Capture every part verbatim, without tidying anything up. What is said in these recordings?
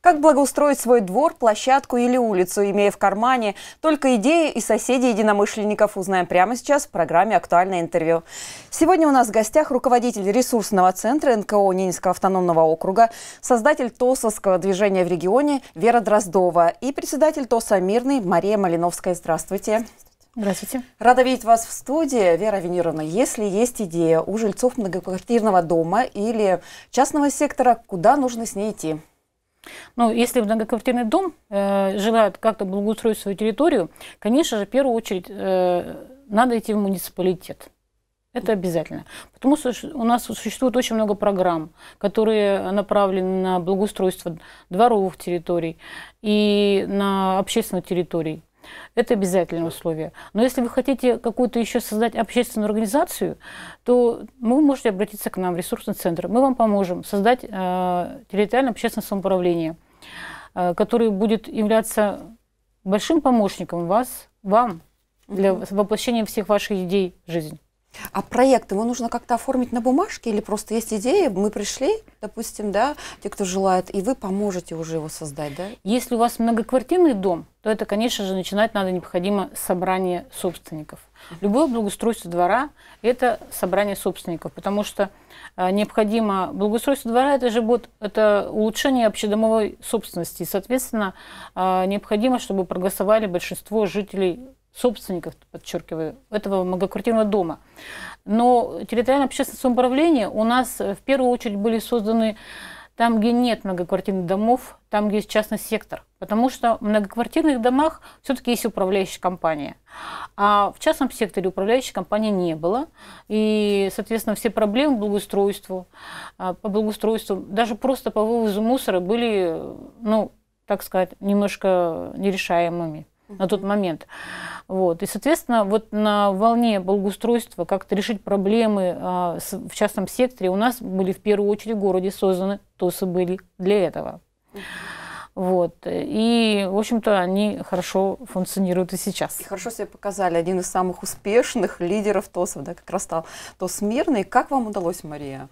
Как благоустроить свой двор, площадку или улицу, имея в кармане только идеи и соседей единомышленников, узнаем прямо сейчас в программе «Актуальное интервью». Сегодня у нас в гостях руководитель ресурсного центра эн ка о Ненецкого автономного округа, создатель ТОСовского движения в регионе Вера Дроздова и председатель ТОСа «Мирный» Мария Малиновская. Здравствуйте. Здравствуйте. Рада видеть вас в студии. Вера Авенировна, если есть идея у жильцов многоквартирного дома или частного сектора, куда нужно с ней идти? Ну, если многоквартирный дом э, желает как-то благоустроить свою территорию, конечно же, в первую очередь э, надо идти в муниципалитет. Это обязательно. Потому что у нас существует очень много программ, которые направлены на благоустройство дворовых территорий и на общественных территорий. Это обязательное условие. Но если вы хотите какую-то еще создать общественную организацию, то вы можете обратиться к нам в ресурсный центр. Мы вам поможем создать э, территориальное общественное самоуправление, э, которое будет являться большим помощником вас, вам для воплощения всех ваших идей в жизнь. А проект его нужно как-то оформить на бумажке или просто есть идея, мы пришли, допустим, да, те, кто желает, и вы поможете уже его создать, да? Если у вас многоквартирный дом, то это, конечно же, начинать надо необходимо собрание собственников. Любое благоустройство двора – это собрание собственников, потому что необходимо благоустройство двора – это же будет это улучшение общедомовой собственности, и, соответственно, необходимо, чтобы проголосовали большинство жителей собственников, подчеркиваю, этого многоквартирного дома. Но территориальное общественное самоуправление у нас в первую очередь были созданы там, где нет многоквартирных домов, там, где есть частный сектор. Потому что в многоквартирных домах все-таки есть управляющая компания. А в частном секторе управляющей компании не было. И, соответственно, все проблемы благоустройства, по благоустройству, даже просто по вывозу мусора были, ну, так сказать, немножко нерешаемыми на тот момент. Вот. И, соответственно, вот на волне благоустройства, как-то решить проблемы а, с, в частном секторе, у нас были в первую очередь в городе созданы ТОСы были для этого. Вот. И, в общем-то, они хорошо функционируют и сейчас. И хорошо себя показали. Один из самых успешных лидеров ТОСов, да, как раз стал ТОС Мирный. Как вам удалось, Мария,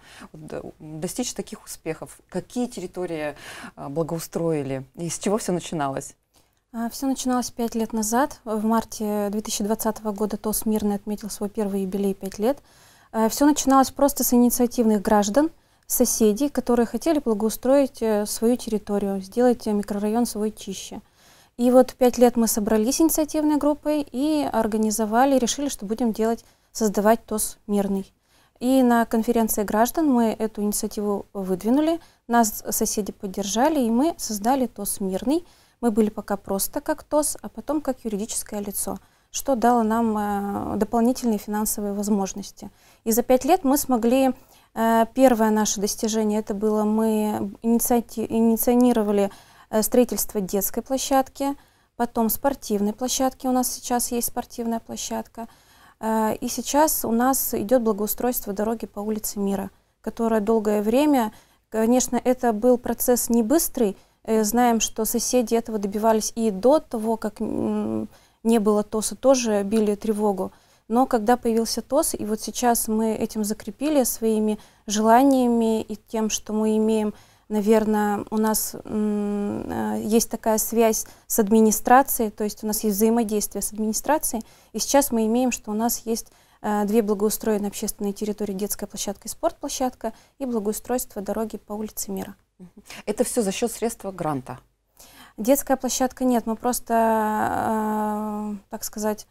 достичь таких успехов? Какие территории благоустроили? И с чего все начиналось? Все начиналось пять лет назад. В марте две тысячи двадцатого года ТОС Мирный отметил свой первый юбилей пять лет. Все начиналось просто с инициативных граждан, соседей, которые хотели благоустроить свою территорию, сделать микрорайон свой чище. И вот пять лет мы собрались инициативной группой и организовали, решили, что будем делать, создавать ТОС Мирный. И на конференции граждан мы эту инициативу выдвинули, нас соседи поддержали, и мы создали ТОС Мирный. Мы были пока просто как ТОС, а потом как юридическое лицо, что дало нам э, дополнительные финансовые возможности. И за пять лет мы смогли... Э, первое наше достижение, это было мы инициати, инициировали э, строительство детской площадки, потом спортивной площадки, у нас сейчас есть спортивная площадка, э, и сейчас у нас идет благоустройство дороги по улице Мира, которая долгое время, конечно, это был процесс не быстрый. Знаем, что соседи этого добивались и до того, как не было ТОСа, тоже били тревогу. Но когда появился ТОС, и вот сейчас мы этим закрепили своими желаниями и тем, что мы имеем, наверное, у нас есть такая связь с администрацией, то есть у нас есть взаимодействие с администрацией, и сейчас мы имеем, что у нас есть две благоустроенные общественные территории, детская площадка и спортплощадка, и благоустройство дороги по улице Мира. Это все за счет средства гранта? Детская площадка нет, мы просто, э, так сказать,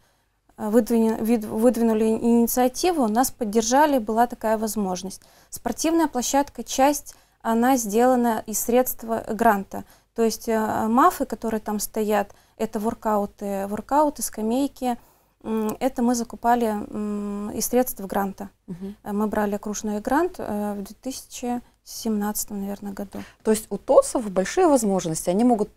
выдвинули, выдвинули инициативу, нас поддержали, была такая возможность. Спортивная площадка, часть, она сделана из средств гранта. То есть э, мафы, которые там стоят, это воркауты, воркауты, скамейки. Это мы закупали из средств гранта. Угу. Мы брали окружной грант в две тысячи семнадцатом, наверное, году. То есть у ТОСов большие возможности. Они могут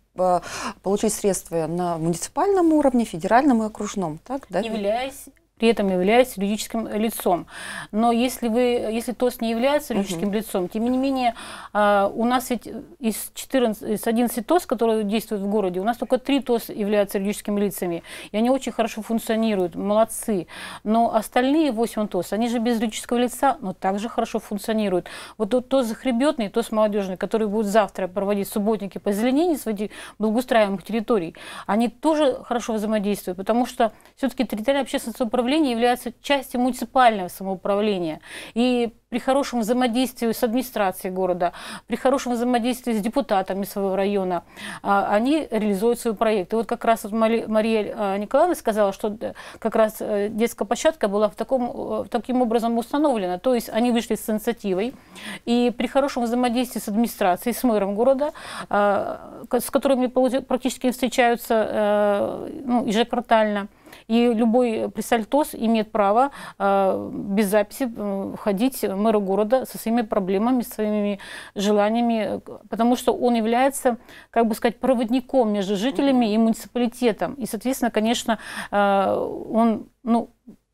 получить средства на муниципальном уровне, федеральном и окружном. Так, да? Являясь при этом являясь юридическим лицом. Но если, вы, если ТОС не является юридическим угу. лицом, тем не менее, у нас ведь из, четырнадцати, из одиннадцати ТОС, которые действуют в городе, у нас только три ТОС являются юридическими лицами. И они очень хорошо функционируют, молодцы. Но остальные восемь ТОС, они же без юридического лица, но также хорошо функционируют. Вот тот ТОС Захребетный, ТОС Молодежный, который будет завтра проводить субботники по озеленению своих благоустраиваемых территорий, они тоже хорошо взаимодействуют, потому что все-таки территориальное общественное самоуправление является частью муниципального самоуправления. И при хорошем взаимодействии с администрацией города, при хорошем взаимодействии с депутатами своего района, они реализуют свой проект. И вот как раз вот Мария Николаевна сказала, что как раз детская площадка была в таком, таким образом установлена. То есть они вышли с инициативой, и при хорошем взаимодействии с администрацией, с мэром города, с которыми практически встречаются ну, ежеквартально, и любой представитель ТОС имеет право э, без записи э, ходить в мэру города со своими проблемами, со своими желаниями, потому что он является, как бы сказать, проводником между жителями и муниципалитетом. И, соответственно, конечно, э, он, ну,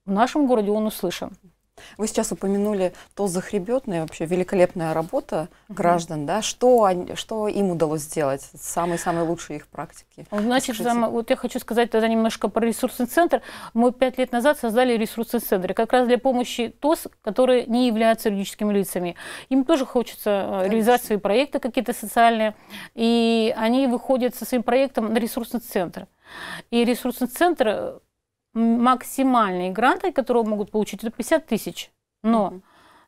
в нашем городе он услышан. Вы сейчас упомянули ТОС Захребетный, вообще великолепная работа граждан, да? Что, они, что им удалось сделать? Самые-самые лучшие их практики. Значит, там, вот я хочу сказать тогда немножко про ресурсный центр. Мы пять лет назад создали ресурсный центр, как раз для помощи ТОС, которые не являются юридическими лицами. Им тоже хочется Конечно. реализовать свои проекты какие-то социальные, и они выходят со своим проектом на ресурсный центр. И ресурсный центр... Максимальные гранты, которые могут получить, это пятьдесят тысяч. Но Mm-hmm.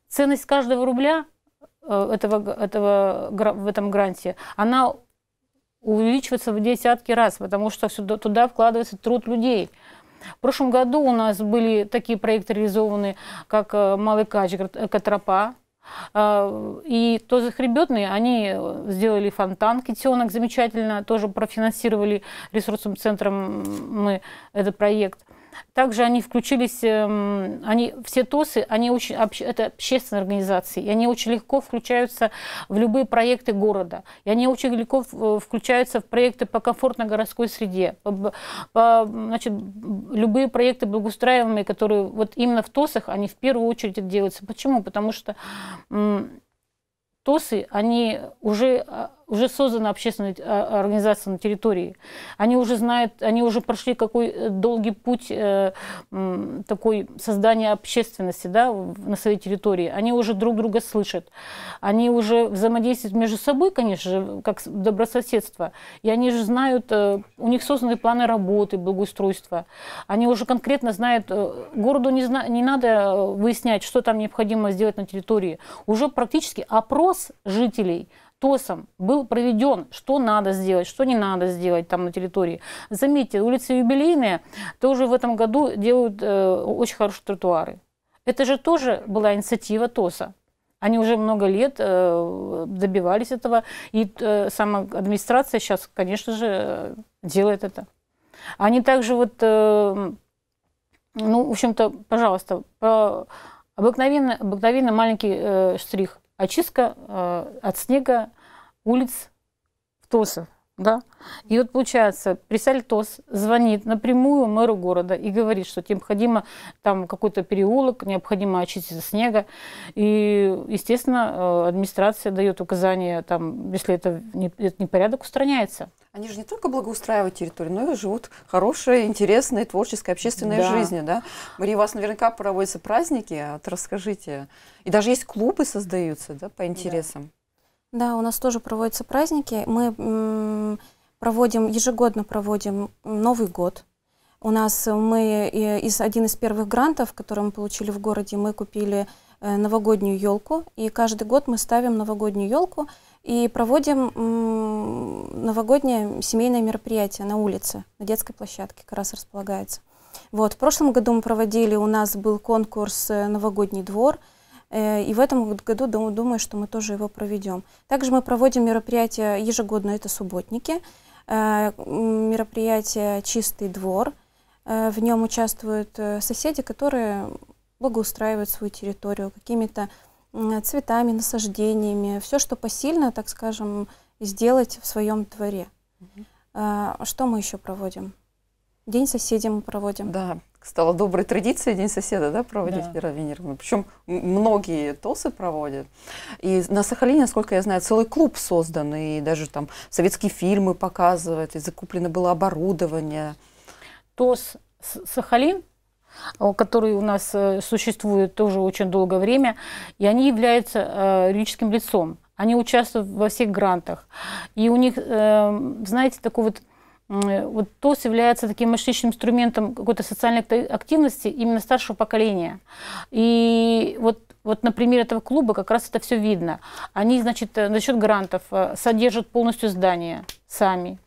ценность каждого рубля этого, этого, в этом гранте, она увеличивается в десятки раз, потому что сюда, туда вкладывается труд людей. В прошлом году у нас были такие проекты реализованы, как «Малый Кач», «Экотропа», и ТОС Захребетный, они сделали фонтан «Китенок» замечательно, тоже профинансировали ресурсным центром мы этот проект. Также они включились, они, все ТОСы, они очень, это общественные организации, и они очень легко включаются в любые проекты города, и они очень легко включаются в проекты по комфортной городской среде, по, по, значит, любые проекты благоустраиваемые, которые вот именно в ТОСах, они в первую очередь это делаются. Почему? Потому что ТОСы, они уже, уже созданы общественные организации на территории. Они уже знают, они уже прошли какой долгий путь э, такой создания общественности, да, на своей территории. Они уже друг друга слышат. Они уже взаимодействуют между собой, конечно же, как добрососедство. И они же знают, э, у них созданы планы работы, благоустройства. Они уже конкретно знают, э, городу не, зна не надо выяснять, что там необходимо сделать на территории. Уже практически опрос жителей ТОСом был проведен, что надо сделать, что не надо сделать там на территории. Заметьте, улица Юбилейная тоже в этом году делают э, очень хорошие тротуары. Это же тоже была инициатива ТОСа. Они уже много лет э, добивались этого, и э, сама администрация сейчас, конечно же, делает это. Они также вот, э, ну, в общем-то, пожалуйста, по... обыкновенно, обыкновенно маленький э, штрих. Очистка э, от снега улиц в ТОСах. Да? И вот получается, представитель ТОС звонит напрямую мэру города и говорит, что необходимо там какой-то переулок, необходимо очистить от снега. И, естественно, администрация дает указания, там, если это непорядок, устраняется. Они же не только благоустраивают территорию, но и живут хорошей, интересной, творческой, общественной да. жизнью. Да? Мария, у вас наверняка проводятся праздники, вот расскажите. И даже есть клубы создаются, да, по интересам. Да. да, у нас тоже проводятся праздники. Мы проводим, ежегодно проводим Новый год. У нас мы, из, один из первых грантов, которые мы получили в городе, мы купили новогоднюю елку. И каждый год мы ставим новогоднюю елку и проводим новогоднее семейное мероприятие на улице, на детской площадке, как раз располагается. Вот, в прошлом году мы проводили, у нас был конкурс «Новогодний двор», и в этом году, думаю, что мы тоже его проведем. Также мы проводим мероприятия ежегодно, это субботники, мероприятие «Чистый двор». В нем участвуют соседи, которые благоустраивают свою территорию какими-то цветами, насаждениями, все, что посильно, так скажем, сделать в своем дворе. Mm-hmm. Что мы еще проводим? День соседей мы проводим. Да, стало доброй традицией День соседа, да, проводить, да. Вера Авенировна. Причем многие ТОСы проводят. И на Сахалине, насколько я знаю, целый клуб создан, и даже там советские фильмы показывают, и закуплено было оборудование. ТОС Сахалин, который у нас существует тоже очень долгое время, и они являются юридическим лицом. Они участвуют во всех грантах. И у них, знаете, такой вот, вот ТОС является таким мощнейшим инструментом какой-то социальной активности именно старшего поколения. И вот, вот на примере этого клуба как раз это все видно. Они, значит, за счет грантов содержат полностью здание сами.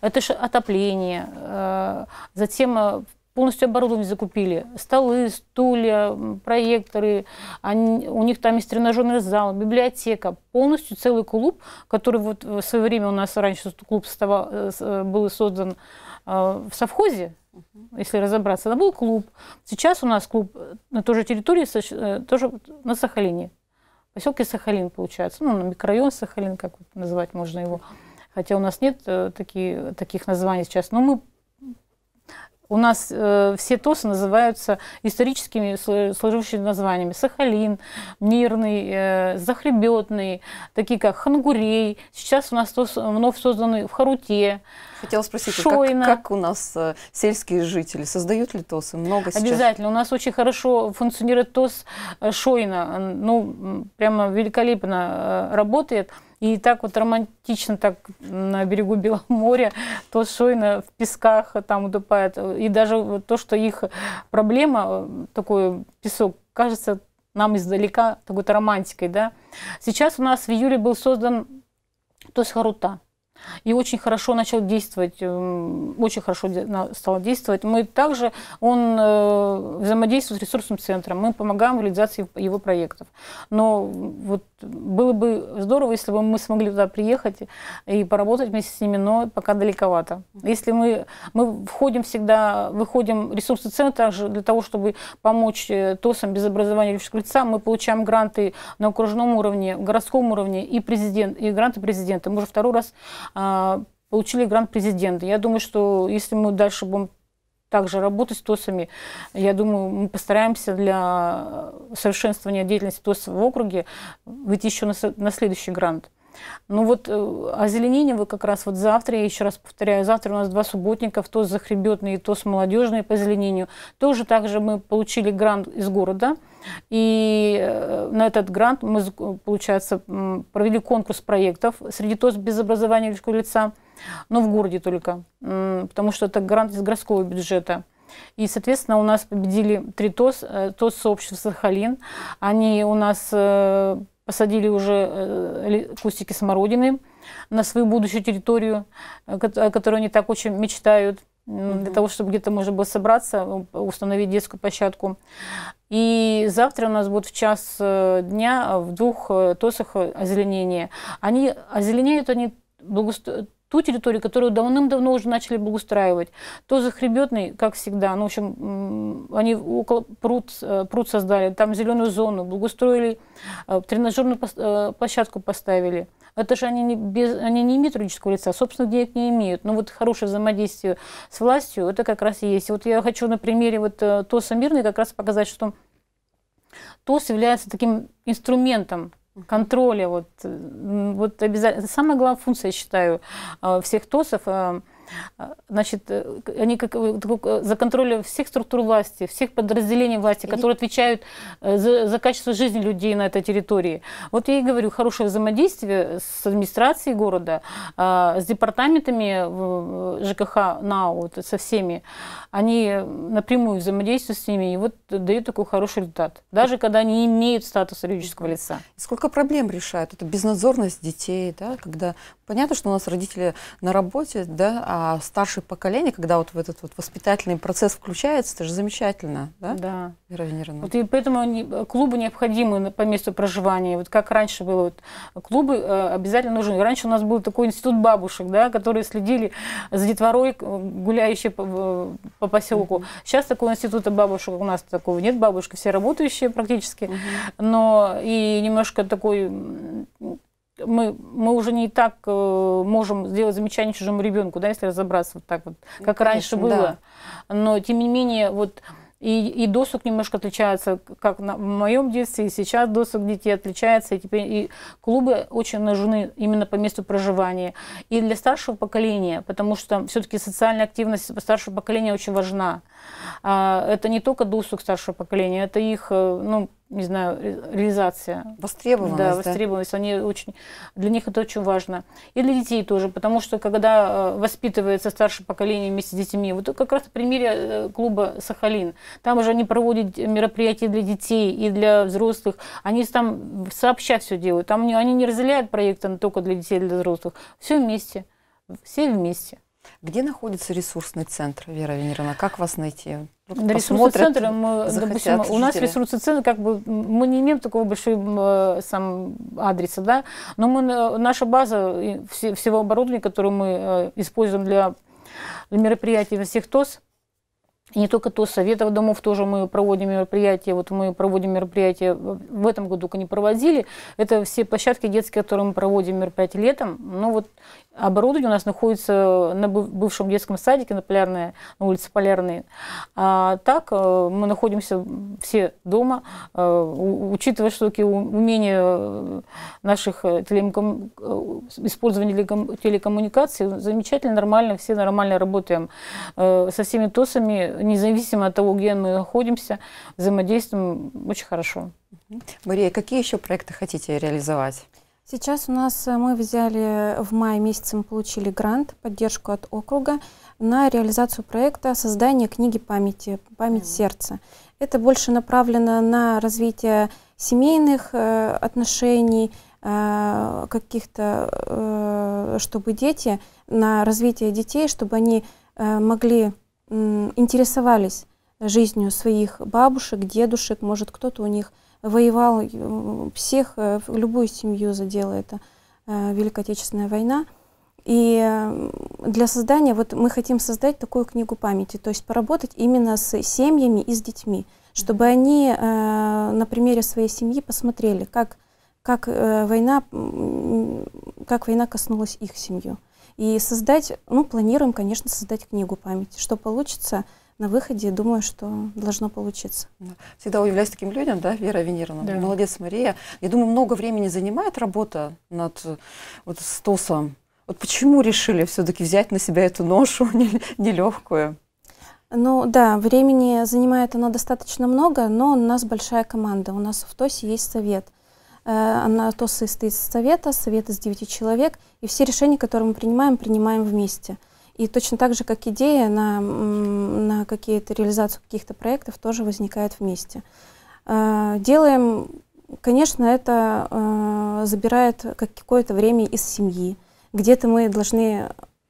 Это же отопление. Затем полностью оборудование закупили. Столы, стулья, проекторы. Они, у них там есть тренажерный зал, библиотека. Полностью целый клуб, который вот в свое время у нас раньше клуб става, был создан в совхозе, если разобраться. Это был клуб. Сейчас у нас клуб на той же территории, тоже на Сахалине. Поселке Сахалин, получается. Ну, микрорайон Сахалин, как называть можно его. Хотя у нас нет такие, таких названий сейчас. Но мы... У нас э, все ТОСы называются историческими сложившими названиями. Сахалин, Мирный, э, Захребетный, такие как Хонгурей. Сейчас у нас ТОС вновь созданы в Харуте. Хотела спросить, Шойна. Как, как у нас э, сельские жители? Создают ли ТОСы? Много сейчас? Обязательно. У нас очень хорошо функционирует ТОС Шойна. Ну, прямо великолепно э, работает. И так вот романтично, так на берегу Белого моря, ТОС Шойна в песках там утопает. И даже то, что их проблема, такой песок, кажется нам издалека такой-то романтикой. Да? Сейчас у нас в июле был создан ТОС Харута. И очень хорошо начал действовать, очень хорошо стал действовать. Мы также, он взаимодействует с ресурсным центром, мы помогаем в реализации его проектов. Но вот было бы здорово, если бы мы смогли туда приехать и поработать вместе с ними, но пока далековато. Если мы, мы входим всегда, выходим в ресурсный центр также для того, чтобы помочь ТОСам без образования юридического лица, мы получаем гранты на окружном уровне, в городском уровне и, президент, и гранты президента. Мы уже второй раз получили грант президента. Я думаю, что если мы дальше будем также работать с ТОСами, я думаю, мы постараемся для совершенствования деятельности ТОС в округе выйти еще на, на следующий грант. Ну вот озеленение вы как раз вот завтра, я еще раз повторяю, завтра у нас два субботника, ТОС Захребетный и ТОС Молодежный по озеленению. Тоже также мы получили грант из города, и на этот грант мы, получается, провели конкурс проектов среди ТОС без образования юридического лица, но в городе только, потому что это грант из городского бюджета. И, соответственно, у нас победили три ТОС, ТОС сообщества «Сахалин», они у нас... Посадили уже кустики смородины на свою будущую территорию, о которой они так очень мечтают, Mm-hmm. для того, чтобы где-то можно было собраться, установить детскую площадку. И завтра у нас будет в час дня в двух ТОСах озеленение. Они озеленяют они благоустройство. Ту территорию, которую давным-давно уже начали благоустраивать. ТОС Захребетный, как всегда, ну, в общем, они около пруд, пруд создали, там зеленую зону, благоустроили, тренажерную площадку поставили. Это же они не, без, они не имеют юридического лица, собственных денег не имеют. Но вот хорошее взаимодействие с властью, это как раз и есть. Вот я хочу на примере вот ТОСа Мирный как раз показать, что ТОС является таким инструментом контроля, вот, вот обязательно. Это самая главная функция, я считаю, всех ТОСов. Значит, они как, за контроль всех структур власти, всех подразделений власти, которые отвечают за, за качество жизни людей на этой территории. Вот я и говорю, хорошее взаимодействие с администрацией города, с департаментами ЖКХ, НАО, со всеми. Они напрямую взаимодействуют с ними и вот дают такой хороший результат, даже когда они не имеют статуса юридического лица. Сколько проблем решают? Это безнадзорность детей, да? Когда понятно, что у нас родители на работе, да, а старшее поколение, когда вот в этот вот воспитательный процесс включается, это же замечательно, да? Да. Вера Авенировна. Вот и поэтому они, клубы необходимы по месту проживания. Вот как раньше было, вот, клубы э, обязательно нужны. Раньше у нас был такой институт бабушек, да, которые следили за детворой, гуляющей по, по поселку. Mm-hmm. Сейчас такого института бабушек у нас такого нет, бабушки все работающие практически, mm-hmm. но и немножко такой... мы, мы уже не так э, можем сделать замечание чужому ребенку, да, если разобраться вот так вот, как Конечно, раньше было. Да. Но тем не менее, вот и, и досуг немножко отличается, как на, в моем детстве, и сейчас досуг детей отличается, и теперь и клубы очень нужны именно по месту проживания. И для старшего поколения, потому что все-таки социальная активность старшего поколения очень важна. А, это не только досуг старшего поколения, это их, ну, не знаю, реализация. Востребованность. Да, востребованность. Да. Они очень, для них это очень важно. И для детей тоже, потому что когда воспитывается старшее поколение вместе с детьми, вот как раз в примере клуба «Сахалин», там уже они проводят мероприятия для детей и для взрослых, они там сообща все делают, там они не разделяют проекты только для детей и для взрослых, все вместе, все вместе. Где находится ресурсный центр, Вера Авенировна? Как вас найти? Да, ресурсный центр, мы, допустим, у нас ресурсный центр, как бы, мы не имеем такого большого сам, адреса, да? Но мы, наша база все, всего оборудования, которое мы используем для, для мероприятий во всех ТОС, и не только ТОС Советов домов тоже мы проводим мероприятия. Вот мы проводим мероприятия, в этом году не проводили. Это все площадки детские, которые мы проводим мероприятия летом. Но вот оборудование у нас находится на бывшем детском садике на, Полярной, на улице Полярной. А так мы находимся все дома, учитывая, что такие умения наших телеком... использования телекоммуникаций, замечательно, нормально, все нормально работаем со всеми ТОСами. Независимо от того, где мы находимся, взаимодействуем очень хорошо. Мария, какие еще проекты хотите реализовать? Сейчас у нас мы взяли в мае месяце, мы получили грант, поддержку от округа на реализацию проекта создания книги памяти, память mm-hmm. сердца. Это больше направлено на развитие семейных э, отношений, э, каких-то, э, чтобы дети, на развитие детей, чтобы они э, могли... интересовались жизнью своих бабушек, дедушек, может, кто-то у них воевал, всех, любую семью задела эта Великая Отечественная война. И для создания, вот мы хотим создать такую книгу памяти, то есть поработать именно с семьями и с детьми, чтобы они на примере своей семьи посмотрели, как, как, война, как война коснулась их семью. И создать, ну, планируем, конечно, создать книгу памяти. Что получится на выходе, думаю, что должно получиться. Всегда удивляюсь таким людям, да, Вера Авенировна? Да. Молодец, Мария. Я думаю, много времени занимает работа над вот, с ТОСом. Вот почему решили все-таки взять на себя эту ношу нелегкую? Ну, да, времени занимает она достаточно много, но у нас большая команда. У нас в ТОСе есть совет. Она ТОС состоит из совета, совет из девяти человек, и все решения, которые мы принимаем, принимаем вместе. И точно так же, как идея на, на какие-то реализацию каких-то проектов тоже возникает вместе. Делаем, конечно, это забирает какое-то время из семьи. Где-то мы должны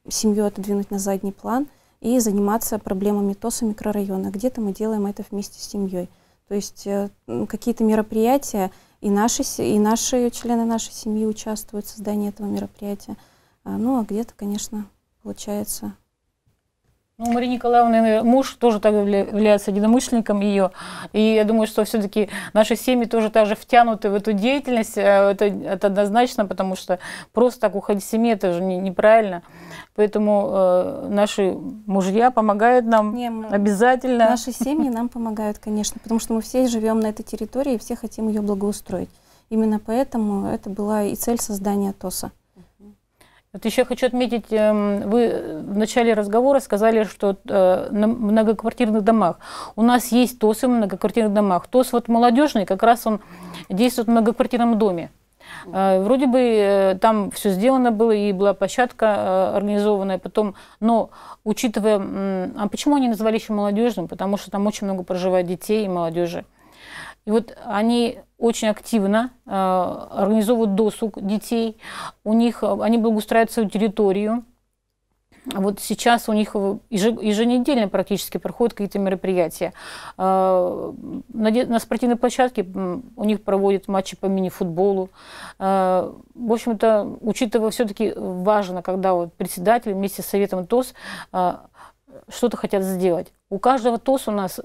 семью отодвинуть на задний план и заниматься проблемами ТОСа микрорайона. Где-то мы делаем это вместе с семьей. То есть какие-то мероприятия, и наши, и наши члены нашей семьи участвуют в создании этого мероприятия. Ну, а где-то, конечно, получается... Ну, Мария Николаевна, муж тоже так является единомышленником ее. И я думаю, что все-таки наши семьи тоже так же втянуты в эту деятельность. Это, это однозначно, потому что просто так уходить из семьи, это же не, неправильно. Поэтому э, наши мужья помогают нам не, обязательно. Наши семьи нам помогают, конечно, потому что мы все живем на этой территории и все хотим ее благоустроить. Именно поэтому это была и цель создания ТОСа. Вот еще хочу отметить, вы в начале разговора сказали, что на многоквартирных домах. У нас есть ТОСы в многоквартирных домах. ТОС вот молодежный, как раз он действует в многоквартирном доме. Вроде бы там все сделано было, и была площадка организованная потом. Но учитывая... А почему они назвали еще молодежным? Потому что там очень много проживает детей и молодежи. И вот они очень активно э, организовывают досуг детей, у них, они благоустраивают свою территорию. Вот сейчас у них еженедельно практически проходят какие-то мероприятия. Э, на, на спортивной площадке у них проводят матчи по мини-футболу. Э, в общем-то, учитывая, все-таки важно, когда вот председатель вместе с советом ТОС э, что-то хотят сделать. У каждого ТОС у нас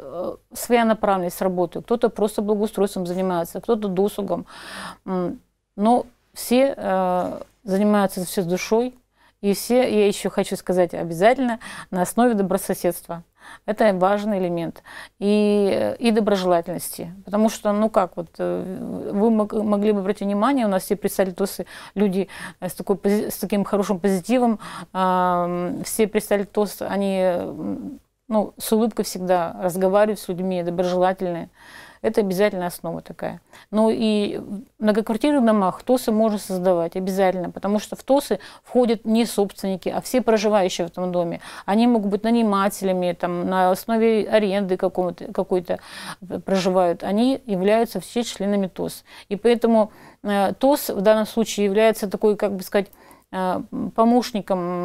своя направленность работы. Кто-то просто благоустройством занимается, кто-то досугом. Но все э, занимаются все с душой. И все, я еще хочу сказать, обязательно на основе добрососедства. Это важный элемент. И, и доброжелательности. Потому что, ну как, вот вы могли бы обратить внимание, у нас все представители ТОСы, люди с, такой, с таким хорошим позитивом, э, все представители ТОС, они ну, с улыбкой всегда разговаривают с людьми, доброжелательные. Это обязательно основа такая. Ну и в многоквартирных домах ТОСы можно создавать обязательно, потому что в ТОСы входят не собственники, а все проживающие в этом доме. Они могут быть нанимателями, там, на основе аренды какой-то проживают. Они являются все членами ТОС. И поэтому ТОС в данном случае является такой, как бы сказать, помощником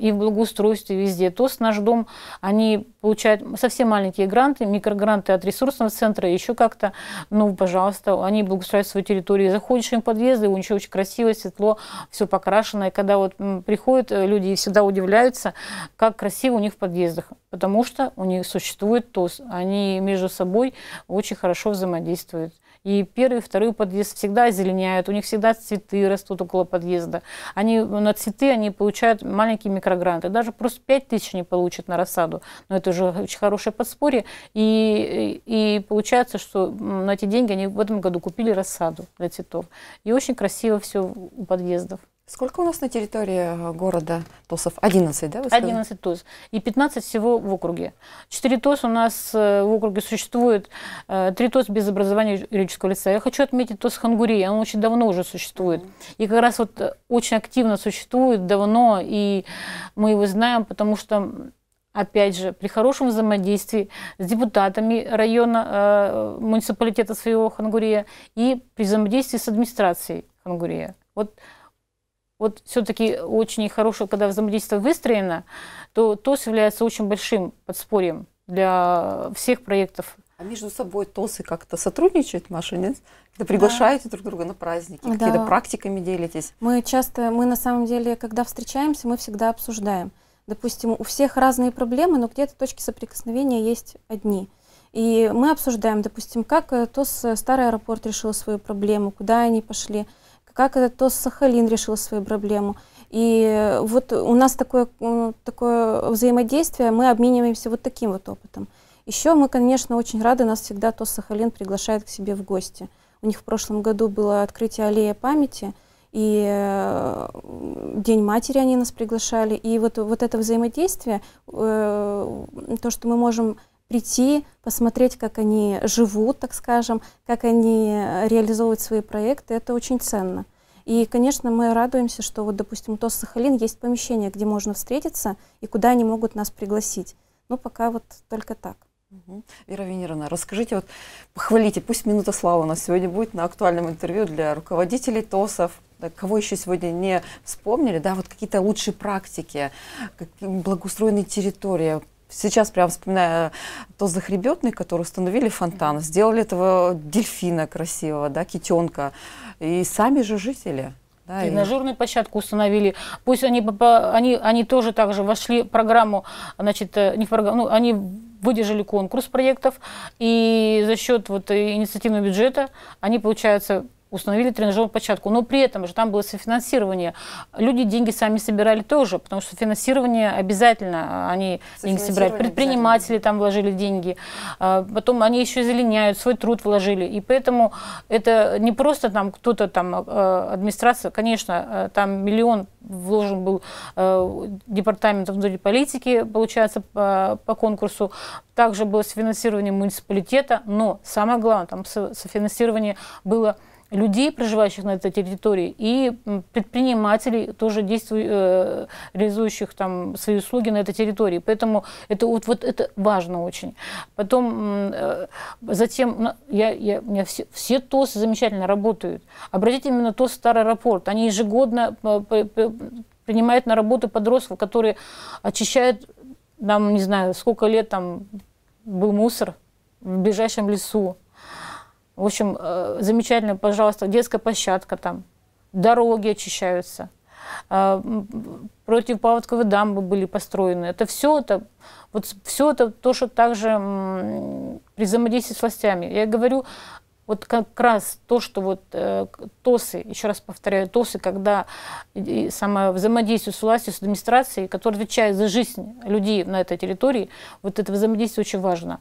и в благоустройстве везде. ТОС «Наш дом», они получают совсем маленькие гранты, микрогранты от ресурсного центра, еще как-то, ну, пожалуйста, они благоустраивают свою территорию. Заходишь им в подъезды, у них очень красиво, светло, все покрашено. И когда вот приходят люди, и всегда удивляются, как красиво у них в подъездах, потому что у них существует ТОС. Они между собой очень хорошо взаимодействуют. И первый, второй подъезд всегда озеленяют, у них всегда цветы растут около подъезда. Они на цветы они получают маленькие микрогранты, даже просто пять тысяч они получат на рассаду. Но это уже очень хорошее подспорье. И, и получается, что на эти деньги они в этом году купили рассаду для цветов. И очень красиво все у подъездов. Сколько у нас на территории города ТОСов? одиннадцать, да? одиннадцать ТОС. И пятнадцать всего в округе. четыре ТОС у нас в округе существует. три ТОС без образования юридического лица. Я хочу отметить ТОС Хонгурей. Он очень давно уже существует. И как раз вот очень активно существует, давно. И мы его знаем, потому что... Опять же, при хорошем взаимодействии с депутатами района, э, муниципалитета своего Хонгурея и при взаимодействии с администрацией Хонгурея. Вот, вот все-таки очень хорошо, когда взаимодействие выстроено, то ТОС является очень большим подспорьем для всех проектов. А между собой ТОСы как-то сотрудничают, Маша, нет? Когда приглашаете, да, друг друга на праздники, да, какие-то практиками делитесь? Мы часто, мы на самом деле, когда встречаемся, мы всегда обсуждаем. Допустим, у всех разные проблемы, но где-то точки соприкосновения есть одни. И мы обсуждаем, допустим, как ТОС «Старый аэропорт» решил свою проблему, куда они пошли, как ТОС «Сахалин» решил свою проблему. И вот у нас такое, такое взаимодействие, мы обмениваемся вот таким вот опытом. Еще мы, конечно, очень рады, нас всегда ТОС «Сахалин» приглашает к себе в гости. У них в прошлом году было открытие «Аллея памяти», и День матери они нас приглашали. И вот, вот это взаимодействие, э, то, что мы можем прийти, посмотреть, как они живут, так скажем, как они реализовывают свои проекты, это очень ценно. И, конечно, мы радуемся, что, вот, допустим, у ТОС Сахалин есть помещение, где можно встретиться и куда они могут нас пригласить. Но пока вот только так. Вера Авенировна, расскажите, вот, похвалите, пусть минута славы у нас сегодня будет на актуальном интервью для руководителей ТОСов. Кого еще сегодня не вспомнили, да, вот какие-то лучшие практики, благоустроенные территории. Сейчас прям вспоминаю ТОС Захребетный, который установили фонтан, сделали этого дельфина красивого, да, китенка, и сами же жители. Да, тренажерную и... площадку установили. Пусть они, они, они тоже также вошли в программу, значит, не в программу, ну, они выдержали конкурс проектов, и за счет вот инициативного бюджета они, получается, установили тренажерную площадку. Но при этом же там было софинансирование. Люди деньги сами собирали тоже, потому что финансирование обязательно, они деньги собирают. Предприниматели там вложили деньги. Потом они еще зеленяют, свой труд вложили. И поэтому это не просто там кто-то там, администрация, конечно, там миллион вложен был департамент внутренней политики, получается, по, по конкурсу. Также было софинансирование муниципалитета, но самое главное, там софинансирование было людей, проживающих на этой территории, и предпринимателей, тоже действующих, реализующих там свои услуги на этой территории. Поэтому это, вот, вот это важно очень. Потом, затем, я, я, у меня все, все ТОСы замечательно работают. Обратите именно ТОС «Старый аэропорт». Они ежегодно принимают на работу подростков, которые очищают, нам, не знаю, сколько лет там был мусор в ближайшем лесу. В общем, замечательно, пожалуйста, детская площадка там, дороги очищаются, противопаводковые дамбы были построены. Это все это, вот все это то, что также при взаимодействии с властями. Я говорю, Вот как раз то, что вот э, ТОСы, еще раз повторяю, ТОСы, когда само взаимодействие с властью, с администрацией, которая отвечает за жизнь людей на этой территории, вот это взаимодействие очень важно.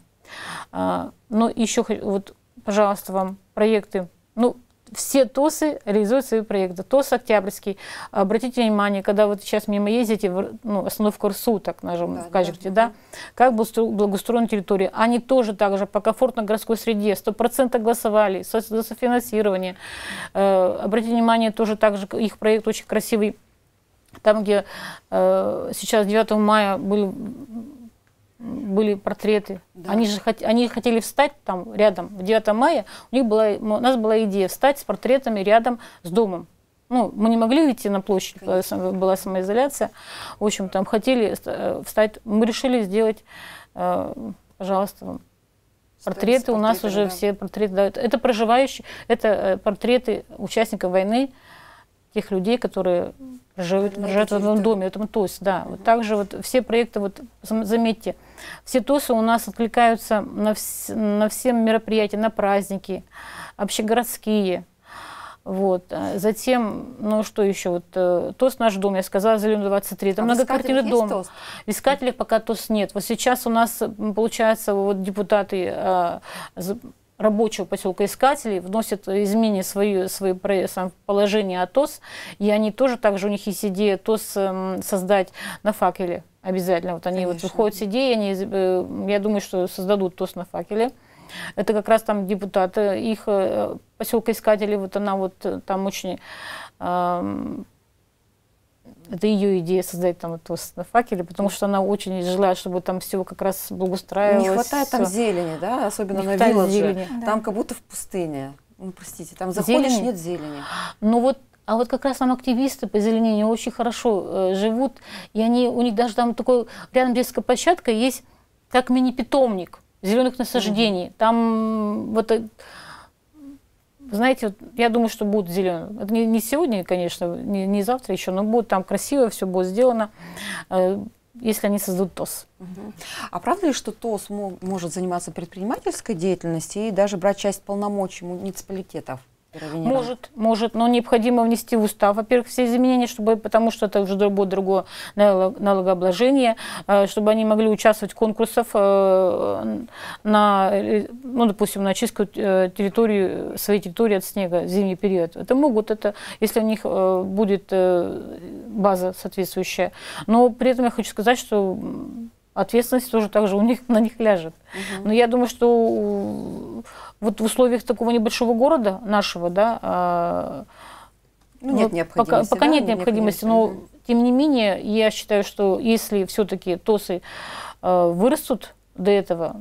А, но еще, вот, пожалуйста, вам проекты. Ну, все ТОСы реализуют свои проекты. ТОС Октябрьский. Обратите внимание, когда вот сейчас мимо ездите, ну, остановка РСУ, так нажим, да, в Каджикте, да, да, как благоустроена территория. Они тоже так же по комфортной городской среде, сто процентов голосовали, софинансирование. Э, обратите внимание, тоже так же, их проект очень красивый. Там, где э, сейчас девятого мая были... были портреты. Да. Они же хот... они хотели встать там рядом в девятого мая. У них была, у нас была идея встать с портретами рядом с домом. Ну, мы не могли выйти на площадь, когда была самоизоляция. В общем, там хотели встать. Мы решили сделать, э, пожалуйста, портреты. У нас уже, да, все портреты дают. Это проживающие, это портреты участников войны, тех людей, которые живут, живут в одном доме, в этом ТОС, да. Угу. Вот также вот все проекты, вот заметьте, все ТОСы у нас откликаются на, вс на все мероприятия, на праздники, общегородские. Вот. Затем, ну что еще, вот, ТОС «Наш дом», я сказала, Зеленый двадцать три, это а многоквартирный дом. ТОС? В искателях пока ТОС нет. Вот сейчас у нас, получается, вот депутаты рабочего поселка Искателей вносят изменения свои, свои положения о ТОС, и они тоже, также у них есть идея ТОС создать на факеле обязательно. Вот они вот выходят с идеей, они, я думаю, что создадут ТОС на факеле. Это как раз там депутаты, их поселка Искателей, вот она вот там очень... Это ее идея создать там ТОС на факеле, потому что она очень желает, чтобы там все как раз благоустраивалось. Не хватает там все. Зелени, да, особенно не на виллаже. Да. Там как будто в пустыне. Ну, простите, там заходишь, зелени? Нет зелени. Ну вот, а вот как раз там активисты по озеленению очень хорошо э, живут, и они, у них даже там такой, рядом детская площадка есть, как мини-питомник зеленых насаждений. Mm-hmm. Там вот... Знаете, вот я думаю, что будет зелено. Это не, не сегодня, конечно, не, не завтра еще, но будет там красиво, все будет сделано, э, если они создадут ТОС. Угу. А правда ли, что ТОС мог, может заниматься предпринимательской деятельностью и даже брать часть полномочий муниципалитетов? Может, может, но необходимо внести в устав, во-первых, все изменения, чтобы, потому что это уже будет другое налогообложение, чтобы они могли участвовать в конкурсах на, ну, допустим, на очистку территории, своей территории от снега в зимний период. Это могут, это, если у них будет база соответствующая. Но при этом я хочу сказать, что ответственность тоже также у них, на них ляжет. Угу. Но я думаю, что вот в условиях такого небольшого города нашего, да, ну, нет вот необходимости, пока, да, пока нет необходимости, но тем не менее, я считаю, что если все-таки ТОСы э, вырастут до этого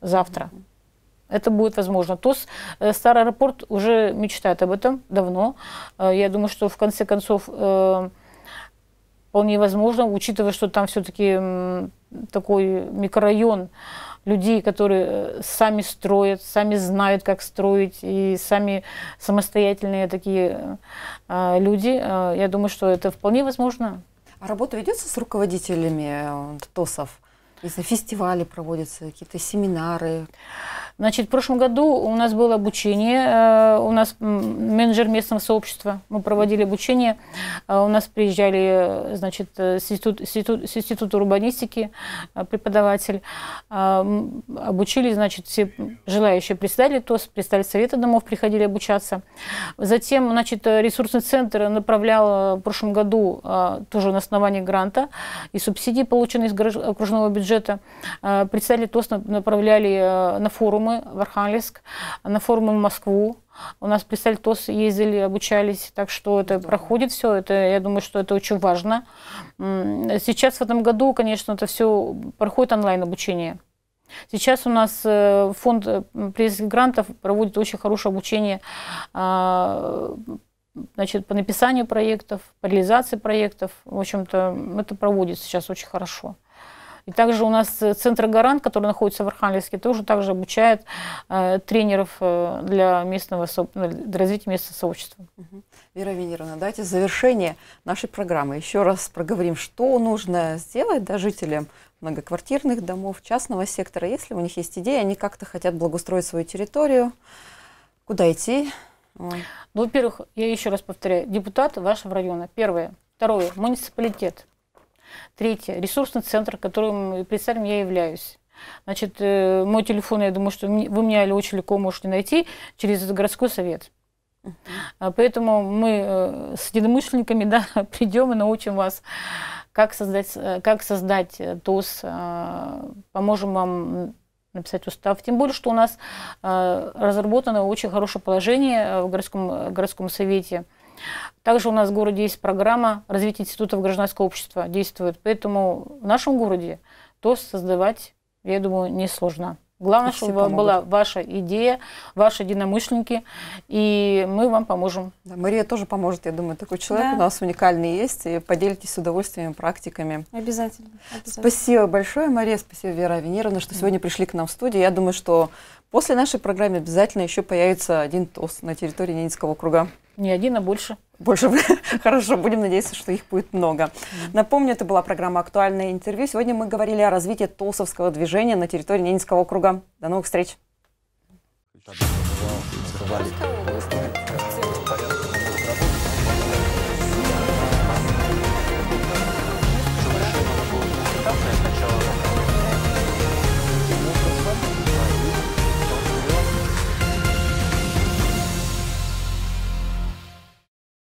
завтра, угу, это будет возможно. ТОС э, Старый аэропорт уже мечтает об этом давно. Э, я думаю, что в конце концов... Э, Вполне возможно, учитывая, что там все-таки такой микрорайон людей, которые сами строят, сами знают, как строить, и сами самостоятельные такие э, люди. Э, я думаю, что это вполне возможно. А работа ведется с руководителями ТОСов? Если фестивали проводятся, какие-то семинары? Значит, в прошлом году у нас было обучение, у нас менеджер местного сообщества, мы проводили обучение, у нас приезжали, значит, с института, с института урбанистики преподаватель, обучили, значит, все желающие представители ТОС, представители совета домов приходили обучаться. Затем, значит, ресурсный центр направлял в прошлом году тоже на основании гранта и субсидий, полученных из окружного бюджета, представители ТОС направляли на форум в Архангельск, на форумы в Москву. У нас представители ТОС ездили, обучались, так что это да. проходит все. Это, я думаю, что это очень важно. Сейчас в этом году, конечно, это все проходит онлайн-обучение. Сейчас у нас фонд президентских грантов проводит очень хорошее обучение, значит, по написанию проектов, по реализации проектов. В общем-то, это проводится сейчас очень хорошо. И также у нас центр «Гарант», который находится в Архангельске, тоже также обучает э, тренеров для, местного, для развития местного сообщества. Угу. Вера Авенировна, давайте в завершение нашей программы еще раз проговорим, что нужно сделать да, жителям многоквартирных домов, частного сектора, если у них есть идея, они как-то хотят благоустроить свою территорию, куда идти? Ой. Ну, во-первых, я еще раз повторяю, депутаты вашего района, первое. Второе, муниципалитет. Третье, ресурсный центр, которым представителем я являюсь. Значит, мой телефон, я думаю, что вы меня очень легко можете найти через городской совет. Поэтому мы с единомышленниками да, придем и научим вас, как создать, как создать ТОС, поможем вам написать устав. Тем более, что у нас разработано очень хорошее положение в городском, городском совете. Также у нас в городе есть программа развития институтов гражданского общества, действует. Поэтому в нашем городе ТОС создавать, я думаю, несложно. Главное, чтобы была ваша идея, ваши единомышленники, и мы вам поможем. Да, Мария тоже поможет, я думаю, такой человек да. у нас уникальный есть, и поделитесь с удовольствием, практиками. Обязательно. Обязательно. Спасибо большое, Мария, спасибо, Вера Авенировна, что да. сегодня пришли к нам в студию. Я думаю, что после нашей программы обязательно еще появится один ТОС на территории Ненецкого округа. Не один, а больше. Больше. Хорошо, будем надеяться, что их будет много. Напомню, это была программа «Актуальное интервью». Сегодня мы говорили о развитии ТОСовского движения на территории Ненецкого округа. До новых встреч.